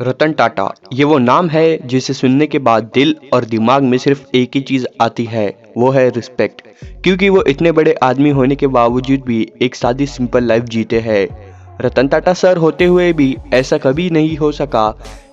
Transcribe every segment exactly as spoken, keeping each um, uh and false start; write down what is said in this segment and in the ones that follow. रतन टाटा, ये वो नाम है जिसे सुनने के बाद दिल और दिमाग में सिर्फ एक ही चीज़ आती है, वो है रिस्पेक्ट। क्योंकि वो इतने बड़े आदमी होने के बावजूद भी एक सादी सिंपल लाइफ जीते हैं। रतन टाटा सर होते हुए भी ऐसा कभी नहीं हो सका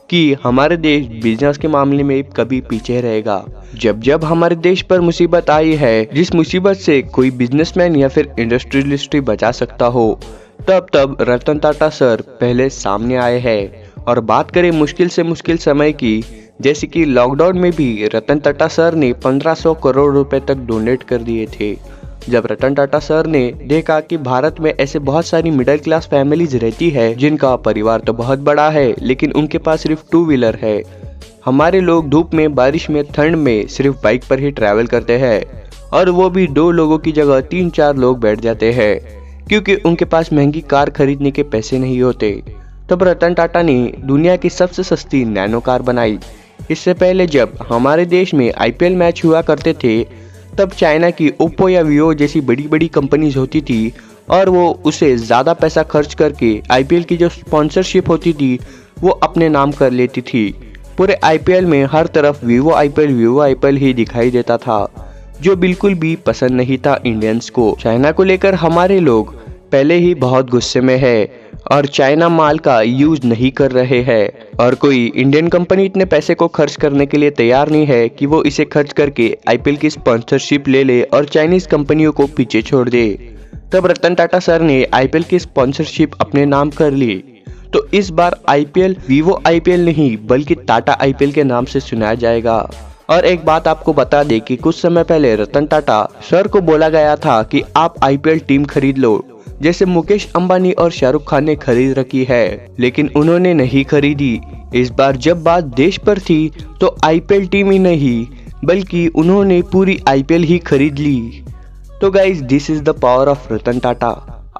कि हमारे देश बिजनेस के मामले में कभी पीछे रहेगा। जब जब हमारे देश पर मुसीबत आई है, जिस मुसीबत से कोई बिजनेसमैन या फिर इंडस्ट्रियलिस्ट बचा सकता हो, तब तब रतन टाटा सर पहले सामने आए हैं। और बात करें मुश्किल से मुश्किल समय की, जैसे कि लॉकडाउन में भी रतन टाटा सर ने पंद्रह सौ करोड़ रुपए तक डोनेट कर दिए थे। जब रतन टाटा सर ने देखा कि भारत में ऐसे बहुत सारी मिडिल क्लास फैमिलीज रहती है जिनका परिवार तो बहुत बड़ा है लेकिन उनके पास सिर्फ टू व्हीलर है। हमारे लोग धूप में, बारिश में, ठंड में सिर्फ बाइक पर ही ट्रैवल करते हैं, और वो भी दो लोगों की जगह तीन चार लोग बैठ जाते हैं क्योंकि उनके पास महंगी कार खरीदने के पैसे नहीं होते। तब रतन टाटा ने दुनिया की सबसे सस्ती नैनो कार बनाई। इससे पहले जब हमारे देश में आई पी एल मैच हुआ करते थे, तब चाइना की ओप्पो या वीवो जैसी बड़ी बड़ी कंपनीज होती थी, और वो उसे ज़्यादा पैसा खर्च करके आई पी एल की जो स्पॉन्सरशिप होती थी वो अपने नाम कर लेती थी। पूरे आई पी एल में हर तरफ Vivo I P L Vivo I P L ही दिखाई देता था, जो बिल्कुल भी पसंद नहीं था इंडियंस को। चाइना को लेकर हमारे लोग पहले ही बहुत गुस्से में है और चाइना माल का यूज नहीं कर रहे हैं, और कोई इंडियन कंपनी इतने पैसे को खर्च करने के लिए तैयार नहीं है कि वो इसे खर्च करके आई पी एल की स्पॉन्सरशिप ले ले और चाइनीज कंपनियों को पीछे छोड़ दे। तब रतन टाटा सर ने आई पी एल की स्पॉन्सरशिप अपने नाम कर ली। तो इस बार I P L Vivo I P L नहीं बल्कि टाटा आई पी एल के नाम से सुनाया जाएगा। और एक बात आपको बता दें कि कुछ समय पहले रतन टाटा सर को बोला गया था कि आप आई पी एल टीम खरीद लो, जैसे मुकेश अंबानी और शाहरुख खान ने खरीद रखी है, लेकिन उन्होंने नहीं खरीदी। इस बार जब बात देश पर थी तो आई पी एल टीम ही नहीं बल्कि उन्होंने पूरी आई पी एल ही खरीद ली। तो guys, this is the power of Ratan Tata.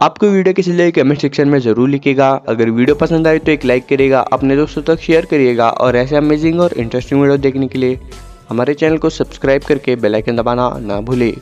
आपको वीडियो कैसी लगी कमेंट सेक्शन में जरूर लिखिएगा। अगर वीडियो पसंद आए तो एक लाइक करिएगा, अपने दोस्तों तक शेयर करिएगा, और ऐसे अमेजिंग और इंटरेस्टिंग वीडियो देखने के लिए हमारे चैनल को सब्सक्राइब करके बेल आइकन दबाना ना भूलें।